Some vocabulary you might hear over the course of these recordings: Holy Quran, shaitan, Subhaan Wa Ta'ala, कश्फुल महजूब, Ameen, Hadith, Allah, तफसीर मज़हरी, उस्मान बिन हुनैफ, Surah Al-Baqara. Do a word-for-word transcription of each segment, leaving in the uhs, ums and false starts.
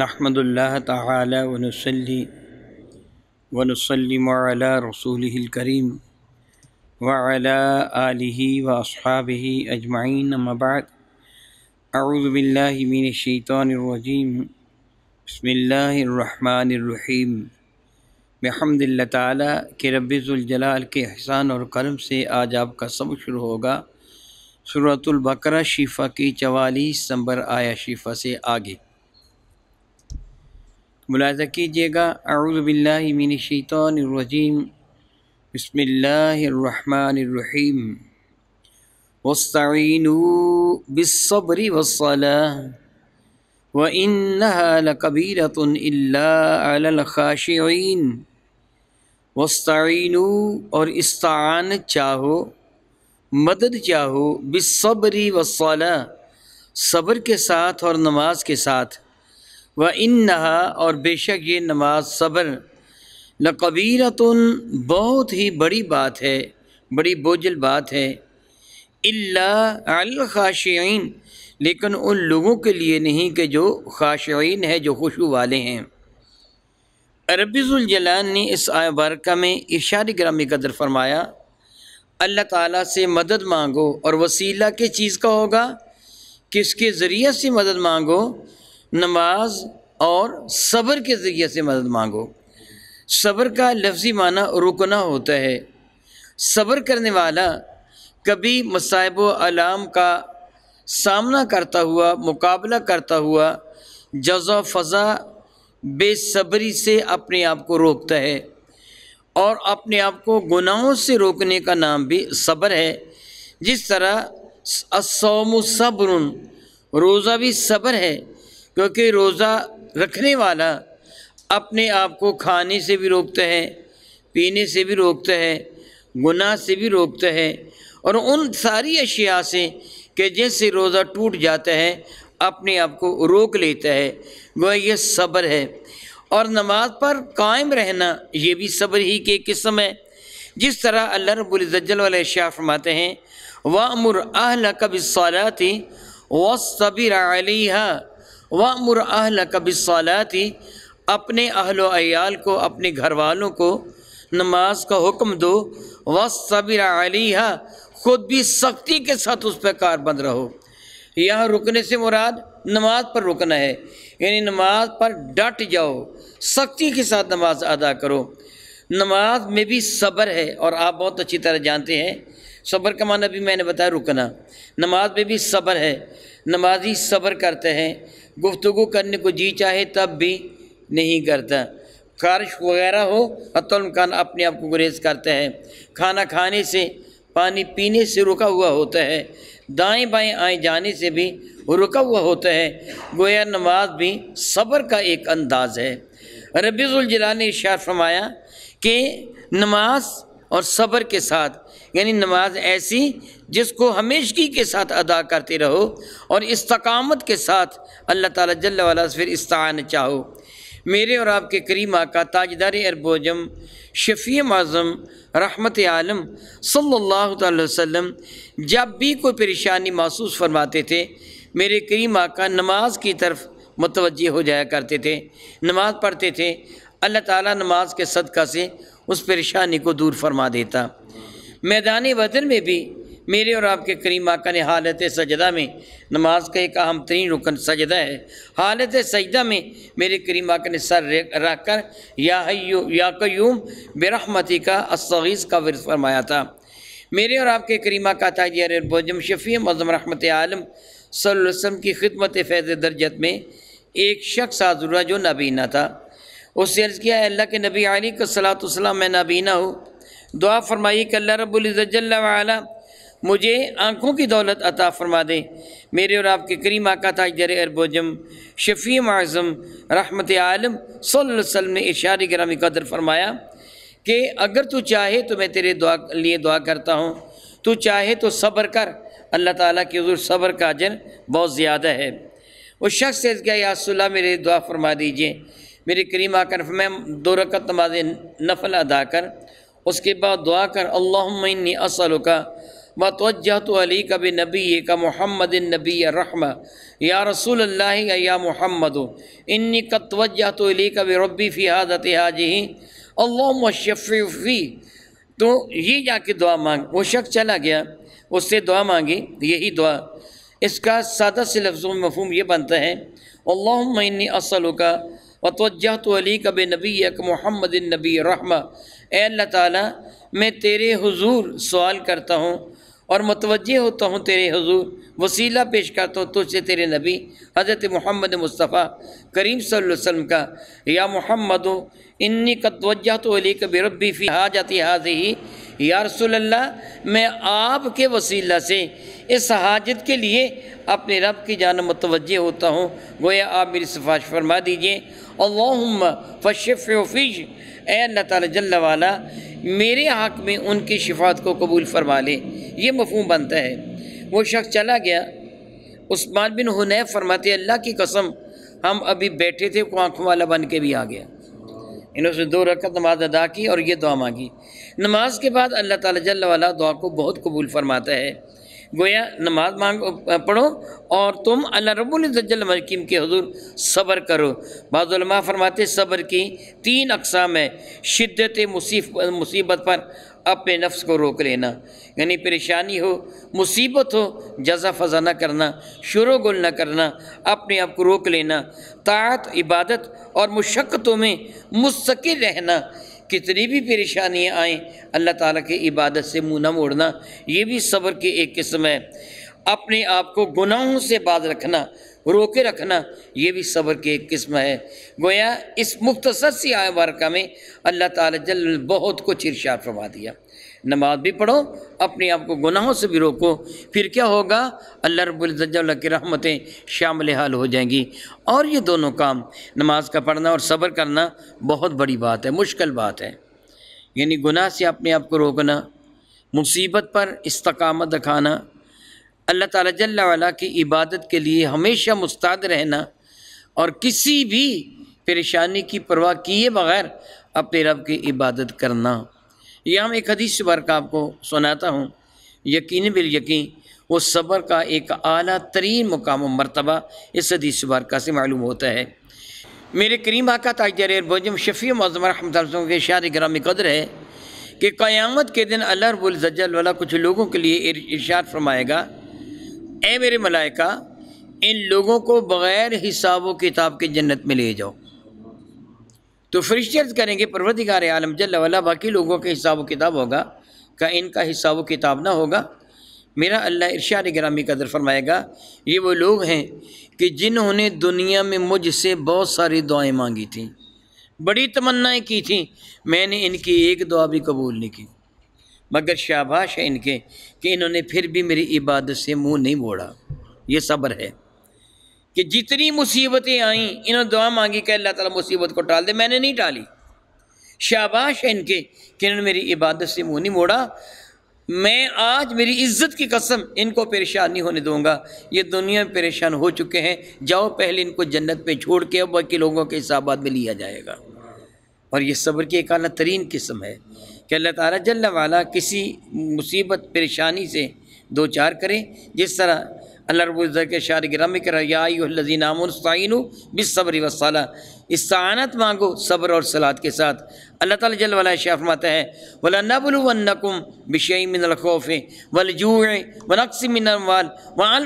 नहमदुल्लाह तआला व नसल्ली व नसल्लिमु अला रसूलिहिल करीम व अला आलिहि व अस्हाबिहि अजमाइन अम्मा बाद। अऊज़ु बिल्लाहि मिनश शैतानिर रजीम। बिस्मिल्लाहिर रहमानिर रहीम। बिहम्दिल्लाह तआला के रब्बिजुल जलाल के एहसान और करम से आज आपका सबक शुरू होगा सूरतुल बकरा शिफा की चवालीस नंबर आया शिफा से आगे। मुलाज़ा कीजिएगा। अऊज़ु बिल्लाहि मिनश शैतानिर रजीम। बिस्मिल्लाहिर रहमानिर रहीम। वस्तईनु बिस्सब्रि वस्सलाह व इन्नहा लकबीरतुन इल्ला अलल खाशिईन। वस्तईनु और इस्तान चाहो, मदद चाहो, बिस्सब्रि वस्सलाह सब्र के साथ और नमाज के साथ, व इन्नहा और बेशक ये नमाज सब्र, लकबीरतुन बहुत ही बड़ी बात है, बड़ी बोझल बात है, इल्ला अल खाशिईन लेकिन उन लोगों के लिए नहीं कि जो खाशिईन है, जो खुशू वाले हैं। रब्बिजुल जलाल ने इस आय बारका में इशारे ग्रामी कदर फरमाया, अल्लाह ताला से मदद मांगो और वसीला किस चीज़ का होगा, किसके ज़रिए से मदद मांगो, नमाज और सब्र के ज़रिए से मदद मांगो। सब्र का लफ्ज़ी माना रुकना होता है। सब्र करने वाला कभी मसाइब व आलाम का सामना करता हुआ, मुकाबला करता हुआ, जज़ा फ़ज़ा बेसब्री से अपने आप को रोकता है और अपने आप को गुनाहों से रोकने का नाम भी सब्र है। जिस तरह अस्सौमु सब्रुन, रोज़ा भी सब्र है क्योंकि रोज़ा रखने वाला अपने आप को खाने से भी रोकता है, पीने से भी रोकता है, गुनाह से भी रोकता है और उन सारी अशिया से कि जैसे रोज़ा टूट जाता है अपने आप को रोक लेता है, वह यह सब्र है। और नमाज पर कायम रहना ये भी सब्र ही की किस्म है। जिस तरह अल्लाह रब्बुल इज्जत वाले शाह फरमाते हैं, वामुर अहलक बिस्सलाति वस्बिर अलैहा। वामुर अहलक बिस्सलाति, अपने अहलो अयाल को, अपने घर वालों को नमाज का हुक्म दो, वस्बिर अलैहा खुद भी सख्ती के साथ उस पर कारबंद रहो। यहाँ रुकने से मुराद नमाज पर रुकना है, यानी नमाज पर डट जाओ, सख्ती के साथ नमाज अदा करो। नमाज में भी सब्र है और आप बहुत अच्छी तरह जानते हैं सब्र का माना भी मैंने बताया रुकना। नमाज में भी सब्र है, नमाजी सब्र करते हैं, गुफ्तगू करने को जी चाहे तब भी नहीं करता, खारिश वगैरह हो हत्तुल इम्कान अपने आप को गुरेज करते हैं, खाना खाने से, पानी पीने से रुका हुआ होता है, दाएं बाएं आए जाने से भी रुका हुआ होता है। गोया नमाज भी सब्र का एक अंदाज़ है। रब्बिजुल जलाल ने इशारा फरमाया कि नमाज और सब्र के साथ, यानी नमाज ऐसी जिसको हमेशगी के साथ अदा करते रहो और इस्तकामत के साथ अल्लाह ताला जल्ला वाला फिर इस्तान चाहो। मेरे और आपके करीम आका ताजदार अरबोजम शफ़ी आज़म रहमत आलम सल्लल्लाहु अलैहि वसल्लम जब भी कोई परेशानी महसूस फरमाते थे, मेरे करीम आका नमाज की तरफ मुतवज्जे हो जाया करते थे, नमाज पढ़ते थे, अल्लाह ताला नमाज के सदका से उस परेशानी को दूर फरमा देता। मैदान बदर में भी मेरे और आपके करीम आका ने हालत सजदा में, नमाज का एक अहम तरीन रुकन सजदा है, हालत सजदा में मेरे करीम आका ने सर रख कर या हय्यू या कय्यूम बिरहमती का अस्तगीस का वर्द फरमाया था। मेरे और आपके करीम आका ताजदार अरबोजम शफ़ी आज़म रहमत आलम सल्लल्लाहु अलैहि वसल्लम की खिदमत फैज़ दर्जत में एक शख्स हाज़ुर जो नाबीना था, उससे अर्ज़ किया, अल्लाह के नबी अलैहिस्सलातु वस्सलाम मैं नाबीना हूँ, दुआ फरमाइए कि अल्लाह रब्बुल इज्जत जल्ला वाला मुझे आँखों की दौलत अता फरमा दे। मेरे और आपके करीम आका ताजदार अरबोजम शफ़ी आज़म रहमत आलम सल्लल्लाहु अलैहि वसल्लम ने इशारे ग्रामी कदर फरमाया कि अगर तू चाहे तो मैं तेरे दुआ लिए दुआ करता हूँ, तू चाहे तो सब्र कर, अल्लाह ताला के हुज़ूर सब्र का अजर बहुत ज़्यादा है। उस शख्स से क्या, या रसूलल्लाह मेरे दुआ फरमा दीजिए। मेरे करीम आका ने फरमाया, दो रकत नमाज नफल अदा कर, उसके बाद दुआ कर, अल्लाहुम्मा इन्नी असअलुका मतवजहतली कब नबी का मोहम्मद नबी रहम या रसूल अल्लाह या मोहम्मद इन्नी कतवजहतली कब रबी फ़िहाद हाजी अल्लाहुम्मा शफ़्फ़ी। तो ये जाके दुआ मांग, वो शख्स चला गया उससे दुआ मांगी, यही दुआ इसका सादा से लफ्ज़ों में मफ़हूम ये बनता है अल्लाहुम्मा इन्नी असलुका वतवजहतुलैका बिनबिय्यिक मुहम्मदिन नबी रहमा, ए अल्लाह ताला मैं तेरे हुजूर सवाल करता हूँ और मुतवज्जे होता हूँ तेरे हुजूर, वसीला पेश करता हूँ तुझसे तेरे नबी हज़रत मोहम्मद मुस्तफ़ा करीम सल्लल्लाहु अलैहि वसल्लम का। या मोहम्मद इन्नी क़द तवज्जहतुलैका बिरब्बी फ़ी हाजती हाज़िही, या रसूल अल्लाह मैं आपके वसीला से इस हाजत के लिए अपने रब की जानब मुतवज्जे होता हूँ, गोया आप मेरी सिफारिश फरमा दीजिए। अल्लाहुम्मा फशिफ़ फ़ीश, ए अल्लाह ताला जल्ल वाला मेरे हक़ में उनकी शिफात को कबूल फरमा ले, ये मफ़हूम बनता है। वो शख्स चला गया, उस्मान बिन हुनैफ फरमाते अल्लाह की कसम हम अभी बैठे थे को आँखों वाला बन के भी आ गया। इन्होंने दो रकत नमाज अदा की और ये दुआ मांगी। नमाज के बाद अल्लाह ताला जल्ल वाला दुआ को बहुत कबूल फरमाता है, गोया नमाज मांग पढ़ो और तुम अल्लाह रब्बुल इज़्ज़त जल्ल मकीम के हुजूर सब्र करो। बाज़ उलमा फरमाते सब्र की तीन अक़साम है, शिद्दत मुसीबत पर अपने नफ्स को रोक लेना, यानी परेशानी हो मुसीबत हो जज़ा फ़ज़ा न करना, शुरू गुल न करना, अपने आप को रोक लेना, ताअत इबादत और मुशक्क़तों में मुस्तकिल रहना, कितनी भी परेशानियाँ आएँ अल्लाह ताला की इबादत से मुँह न मोड़ना, ये भी सब्र की एक किस्म है। अपने आप को गुनाहों से बाज रखना, रोके रखना, ये भी सब्र की एक किस्म है। गोया इस मुख्तसर सी आय वारका में अल्लाह ताला जल बहुत कुछ इरशाद फरमा दिया, नमाज भी पढ़ो अपने आप को गुनाहों से भी रोको, फिर क्या होगा अल्लाह रब्बुल इज़्ज़त जल्ल की रहमतें शामिल हाल हो जाएंगी। और ये दोनों काम नमाज का पढ़ना और सब्र करना बहुत बड़ी बात है, मुश्किल बात है, यानी गुनाह से अपने आप को रोकना, मुसीबत पर इस्तकामत दिखाना, अल्लाह ताला जल्ला वाला की इबादत के लिए हमेशा मुस्ताद रहना और किसी भी परेशानी की परवाह किए बगैर अपने रब की इबादत करना। यह हम एक हदीस से बारक आपको सुनाता हूँ, यकीन बिल यकीन वो सब्र का एक आला तरीन मुकाम मरतबा इस हदीस से बारक से मालूम होता है। मेरे करीम आका ताजदार बोजम शफ़ी मज़म रहमतुल्लाह के शार ग्रामी कदर है कि क़यामत के दिन अल्लाह रब्बुल इज़्ज़त जल्ल वाला कुछ लोगों के लिए इरशाद फरमाएगा, ए मेरे मलाइका इन लोगों को बग़ैर हिसाब व किताब के जन्नत में ले जाओ। तो फरिश्ते अर्ज़ करेंगे परवरदिगार आलम जल्ल वाला बाकी लोगों के हिसाब व किताब होगा, का इनका हिसाब व किताब ना होगा। मेरा अल्लाह इरशाद गिरामी कदर फरमाएगा ये वो लोग हैं कि जिन्होंने दुनिया में मुझसे बहुत सारी दुआएँ मांगी थीं, बड़ी तमन्नाएँ की थीं, मैंने इनकी एक दुआ भी कबूल नहीं की, मगर शाबाश है इनके कि इन्होंने फिर भी मेरी इबादत से मुंह नहीं मोड़ा। ये सब्र है कि जितनी मुसीबतें आईं इन्होंने दुआ मांगी कि अल्लाह ताला मुसीबत को टाल दे, मैंने नहीं टाली, शाबाश है इनके कि इन्होंने मेरी इबादत से मुंह नहीं मोड़ा, मैं आज मेरी इज्जत की कसम इनको परेशान नहीं होने दूंगा, ये दुनिया में परेशान हो चुके हैं, जाओ पहले इनको जन्नत में छोड़ के अब बाकी लोगों के हिसाबात में लिया जाएगा। और ये सब्र की एक आला तरीन किस्म है कि अल्लाह ताला जल्ल वाला किसी मुसीबत परेशानी से दो चार करें, जिस तरह अल्लाह रब्बुल इज़्ज़त के शार गिरामी कर या अय्युहल्लज़ीना आमनू इस्तईनू बिस्सब्रि वस्सलाह, इस्ताअनत मांगो सब्र और सलात के साथ। अल्लाह ताला जल्ल वाला शाह फरमाता है वलनबलुवन्नकुम बिशैइन मिनल खौफि वलजूइ वनक्सिम मिनल अम्वाल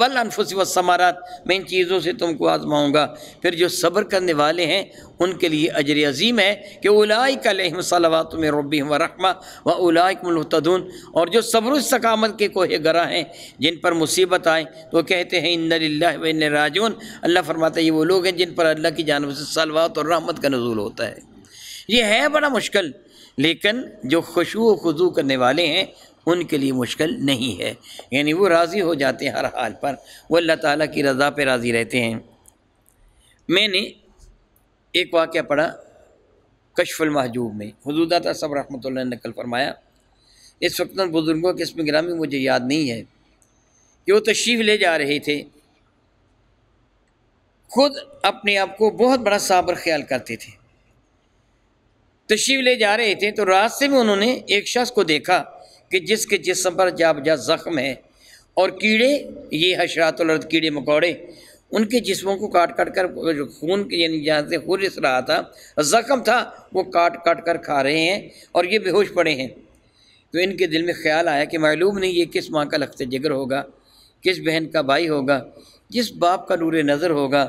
वल अनफुसि वस्समारात, मैं इन चीज़ों से तुमको आजमाऊँगा। फिर जो सब्र करने वाले हैं उनके लिए अजर अज़ीम है कि उलाइक अलैहिम सलावातु मिन रब्बिहिम व रहमा व उलाइक हुमुल मुहतदून। और जो सब्र इस्तकामत के कोहेगरां हैं जिन पर मुसीबत आए तो कहते हैं इन्ना लिल्लाहि व इन्ना इलैहि राजिऊन, अल्लाह फरमाता है ये वो लोग हैं जिन पर अल्लाह की जानिब से सलावत और रहमत का नुज़ूल होता है। ये है बड़ा मुश्किल, लेकिन जो खुशू खुजू करने वाले हैं उनके लिए मुश्किल नहीं है, यानी वो राज़ी हो जाते हैं हर हाल पर, वो अल्लाह ताला की रज़ा पर राज़ी रहते हैं। मैंने एक वाक़या पढ़ा कश्फुल महजूब में, हुज़ूर दाता साहब रहमतुल्लाह ने नकल फरमाया, इस वक्त बुज़ुर्गों के इसमें गिरामी मुझे याद नहीं है, कि वो तशरीफ़ ले जा रहे थे, खुद अपने आप को बहुत बड़ा साबर ख्याल करते थे, तशरीफ़ ले जा रहे थे तो रास्ते में उन्होंने एक शख्स को देखा कि जिसके जिस्म पर जा बजा ज़ख़्म है, और कीड़े ये हशरातुल अर्द कीड़े मकोड़े उनके जिस्मों को काट काट कर खून के यानी जहाँ से हुरिस रहा था ज़ख़्म था वो काट काट कर खा रहे हैं और ये बेहोश पड़े हैं। तो इनके दिल में ख्याल आया कि मालूम नहीं ये किस माँ का लख्त जिगर होगा, किस बहन का भाई होगा, जिस बाप का नूर नज़र होगा,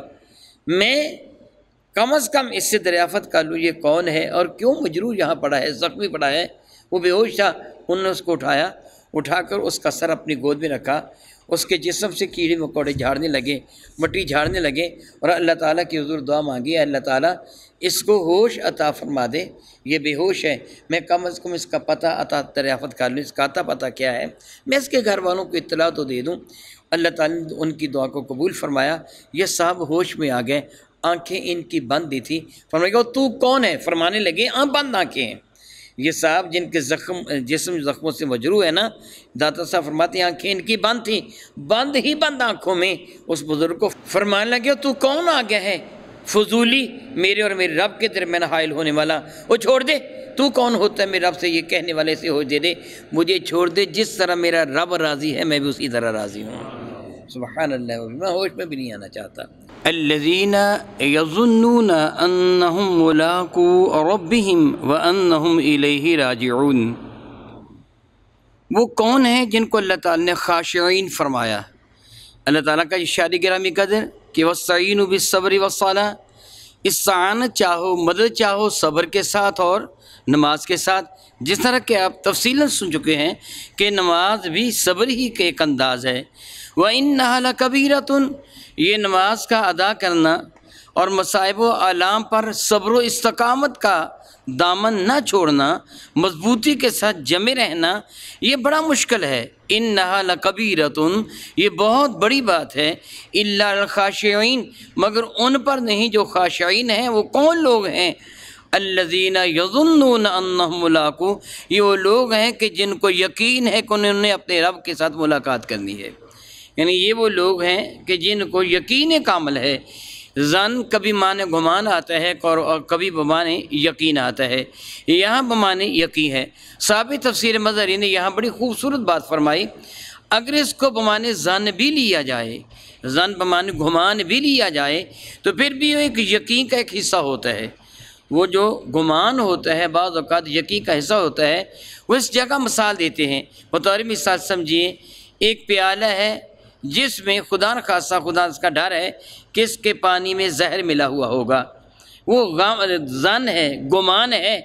मैं कम अज़ कम इससे दरियाफ़त कर लूँ ये कौन है और क्यों मजरूर यहाँ पड़ा है, ज़ख्मी पड़ा है। वो बेहोश था, उन्होंने उसको उठाया, उठाकर उसका सर अपनी गोद में रखा, उसके जिस्म से कीड़े मकोड़े झाड़ने लगे, मट्टी झाड़ने लगे और अल्लाह ताला की हुज़ूर दुआ मांगी, अल्लाह ताला इसको होश अता फरमा दे, ये बेहोश है, मैं कम अज़ कम इसका पता अता दरियाफ़त कर लूँ, इसका अता पता क्या है, मैं इसके घर वालों को इत्तला तो दे दूँ। अल्लाह ताला ने उनकी दुआ को कबूल फ़रमाया, यह साहब होश में आ गए, आँखें इनकी बंद ही थी। फरमाएगा तू कौन है, फरमाने लगे आँ बंद आँखें हैं, ये साहब जिनके ज़ख्म जिस्म ज़ख्मों से मजरू है ना। दाता साहब फरमाते हैं आँखें इनकी बंद थी, बंद ही बंद आँखों में उस बुज़ुर्ग को फरमाने लगे तू कौन आ गया है फजूली, मेरे और मेरे रब के दरम्यान हायल होने वाला, वो छोड़ दे, तू कौन होता है मेरे रब से ये कहने वाले से, हो दे दे मुझे छोड़ दे, जिस तरह मेरा रब राज़ी है मैं भी उसी तरह राज़ी हूँ। सुभान अल्लाह, मैं होश में भी नहीं आना चाहता। अल्लज़ीना यज़ुन्नूना अन्नहुम मुलाक़ू रब्बिहिम व अन्नहुम इलैहि राजिऊन, वो कौन है जिनको अल्लाह ताला ने खाशिईन फरमाया। अल्लाह ताला का इशारे गिरामी कदर कि वस्ताईनु बिस्सब्रि वस्सलाह, इस्ताआनत चाहो, मदद चाहो सब्र के साथ और नमाज के साथ। जिस तरह के आप तफसीलन सुन चुके हैं कि नमाज भी सब्र ही के एक अंदाज़ है। व इन्नहा लकबीरतुन, ये नमाज का अदा करना और मसाइब व आलाम पर सब्र व इस्तकामत का दामन न छोड़ना, मजबूती के साथ जमे रहना, ये बड़ा मुश्किल है। इन्नहा लकबीरतुन, ये बहुत बड़ी बात है। इल्लल खाशिईन, मगर उन पर नहीं जो खाशिईन हैं। वो कौन लोग हैं? अल्लज़ीना यज़ुन्नूना अन्नहुम मुलाक़ू, ये वो लोग हैं कि जिनको यकीन है कि उन्होंने अपने रब के साथ मुलाकात करनी है। यानी ये वो लोग हैं कि जिनको यकीन कामिल है। ज़न कभी माने गुमान आता है और कभी बमाने यकीन आता है, यहाँ बमाने यकीन है। साहिब तफसीर मज़हरी ने यहाँ बड़ी खूबसूरत बात फरमाई, अगर इसको बमाने ज़न भी लिया जाए, ज़न बमाने गुमान भी लिया जाए, तो फिर भी एक यकीन का एक हिस्सा होता है। वो जो गुमान होता है बाज़ औक़ात यकीन का हिस्सा होता है। वो इस जगह मिसाल देते हैं, बतौर मिसाल समझिए, एक प्याला है जिसमें खुदा न खासा खुदा इसका डर है कि इसके पानी में जहर मिला हुआ होगा। वो ज़न है, गुमान है,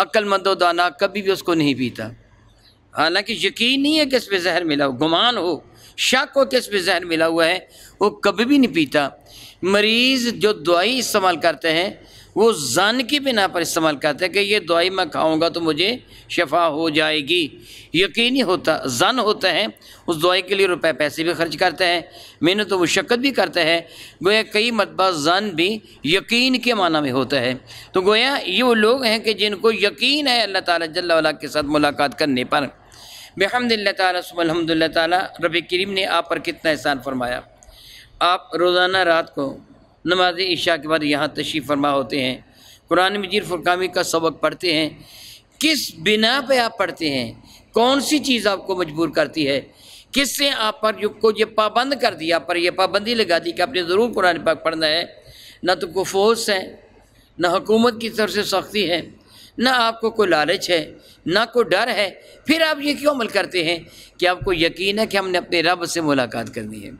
अक्लमंदो दाना कभी भी उसको नहीं पीता, हालांकि यकीन नहीं है कि इसमें जहर मिला हो, गुमान हो, शक हो कि इसमें जहर मिला हुआ है, वो कभी भी नहीं पीता। मरीज़ जो दवाई इस्तेमाल करते हैं वो ज़न की बिना पर इस्तेमाल करते हैं कि ये दवाई मैं खाऊंगा तो मुझे शफा हो जाएगी, यकीनी होता ज़न होता है। उस दवाई के लिए रुपए पैसे भी खर्च करते हैं, मेहनत तो मुशक्क़त भी करते हैं। गोया कई मतबा ज़न भी यकीन के माना में होता है। तो गोया ये वो लोग हैं कि जिनको यकीन है अल्लाह ताला जल्ल वाला के साथ मुलाकात करने पर। बिहम्दिल्लाह ताला सुब्हान अल्हम्दुलिल्लाह ताला, रब करीम ने आप पर कितना एहसान फरमाया। आप रोज़ाना रात को नमाज ईशा के बाद यहाँ तशरीफ़ फरमा होते हैं, कुरान मजीद फुरकानी का सबक पढ़ते हैं। किस बिना पे आप पढ़ते हैं, कौन सी चीज़ आपको मजबूर करती है, किससे आप पर को ये पाबंद कर दिया, आप पर यह पाबंदी लगा दी कि आपने ज़रूर कुरान पाक पढ़ना है। ना तो को फोर्स है, ना हुकूमत की तरफ से सख्ती है, ना आपको कोई लालच है, ना कोई डर है। फिर आप ये क्यों अमल करते हैं कि आपको यकीन है कि हमने अपने रब से मुलाकात करनी है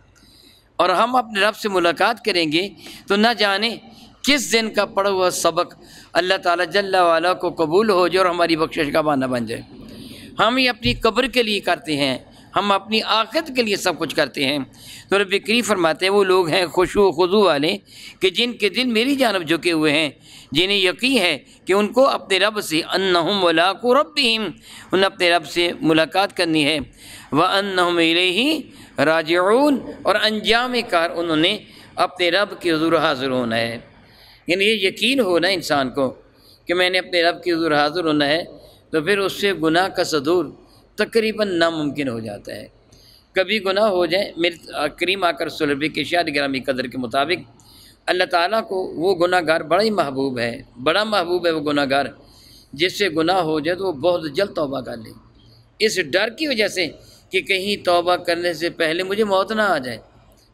और हम अपने रब से मुलाकात करेंगे। तो ना जाने किस दिन का पड़ा हुआ सबक अल्लाह ताला जल्ला वाला को कबूल हो जाए और हमारी बख्शिश का बहाना बन जाए। हम ये अपनी कब्र के लिए करते हैं, हम अपनी आखिरत के लिए सब कुछ करते हैं। तो रब करीम फरमाते हैं वो लोग हैं खुशू खुजू वाले कि जिनके दिल मेरी जानब झुके हुए हैं, जिन्हें यकीन है कि उनको अपने रब से अन्नहुम मुलाक़ू रब्बिहिम, उन्हें अपने रब से मुलाकात करनी है, व अन्नहुम इलैहि राजिऊन, और अंजाम कार उन्होंने अपने रब के हुज़ूर हाज़िर होना है। यानी ये यकीन होना इंसान को कि मैंने अपने रब के हुज़ूर हाज़िर होना है, तो फिर उससे गुनाह का सदूर तकरीबन नामुमकिन हो जाता है। कभी गुनाह हो जाए, मेरे करीम आकर सुलभ के शाद ग्रामी कदर के मुताबिक अल्लाह ताला को वो गुनाहगार बड़ा ही महबूब है, बड़ा महबूब है वो गुनाहगार जिससे गुनाह हो जाए तो वो बहुत जल्द तौबा कर ले। इस डर की वजह से कि कहीं तौबा करने से पहले मुझे मौत ना आ जाए,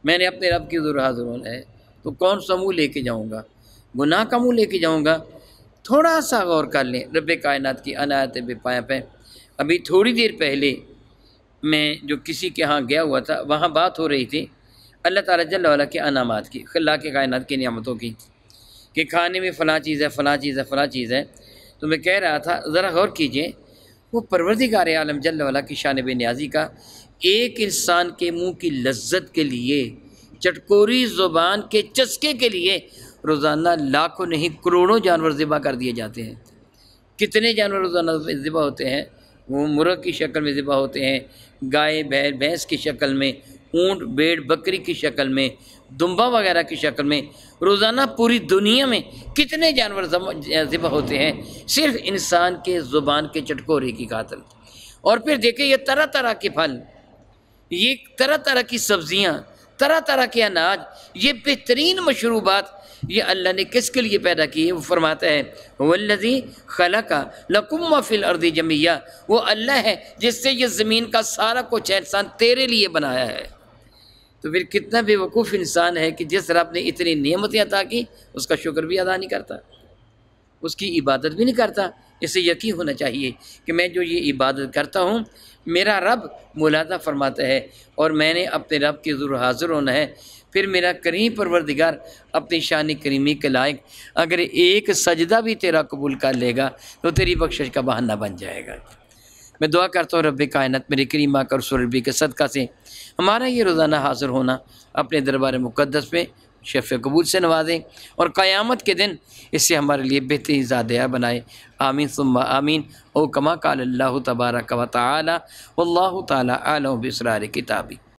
मैंने अपने रब की हुज़ूर हाज़िर होना है, तो कौन सा मुँह लेके जाऊँगा, गुनाह का मुँह लेके जाऊँगा। थोड़ा सा गौर कर लें रब कायनात की अनायत बेपाया पे। अभी थोड़ी देर पहले मैं जो किसी के यहाँ गया हुआ था, वहाँ बात हो रही थी अल्लाह ताला जल्ल वाला के अनामात की, खिला के कायनात की नियामतों की, कि खाने में फ़लाँ चीज़ है, फ़लाँ चीज़ है, फ़लाँ चीज़ है। तो मैं कह रहा था ज़रा गौर कीजिए, वो परवरदिगार आलम जल्ल वाला की शान-ए नियाज़ी का एक इंसान के मुंह की लज्जत के लिए, चटकोरी ज़ुबान के चस्के के लिए रोज़ाना लाखों नहीं करोड़ों जानवर ज़िबा कर दिए जाते हैं। कितने जानवर रोज़ाना ज़िबा होते हैं, वो मुर्ग़ की शक्ल में ज़िबा होते हैं, गाय बैल भैंस की शक्ल में, ऊँट भेड़ बकरी की शक्ल में, दुम्बा वगैरह की शक्ल में। रोज़ाना पूरी दुनिया में कितने जानवर ज़िबा होते हैं सिर्फ इंसान के ज़ुबान के चटकोरे की खातिर। और फिर देखें ये तरह तरह के फल, ये तरह तरह की सब्ज़ियाँ, तरह तरह के अनाज, ये बेहतरीन मशरूबात, ये अल्लाह ने किसके लिए पैदा की है। वो फरमाता है वल्लज़ी खलका लकुम फिल अर्दी जमिया, वो अल्लाह है जिससे ये ज़मीन का सारा कुछ इंसान तेरे लिए बनाया है। तो फिर कितना बेवकूफ़ इंसान है कि जिस रब ने इतनी नेमतें अता की उसका शुक्र भी अदा नहीं करता, उसकी इबादत भी नहीं करता। इसे यकीन होना चाहिए कि मैं जो ये इबादत करता हूँ मेरा रब मुलादा फरमाता है और मैंने अपने रब के ज़रूर हाज़िर होना है। फिर मेरा करीम परवरदिगार अपनी शान करीमी के लायक अगर एक सजदा भी तेरा कबूल कर लेगा तो तेरी बख्शिश का बहाना बन जाएगा। मैं दुआ करता हूँ रब कायनत मेरे करीम आका रसूल रबी के सदका से हमारा ये रोज़ाना हाज़िर होना अपने दरबार मुक़द्दस में शफ़ कबूल से नवाजें और क़यामत के दिन इससे हमारे लिए बेहतरीन ज़ादिया बनाए। आमीन सुम्मा आमीन। ओ कमा काल अल्लाह तबारक व तआला वल्लाहु तआला आलम बिसरार किताबी।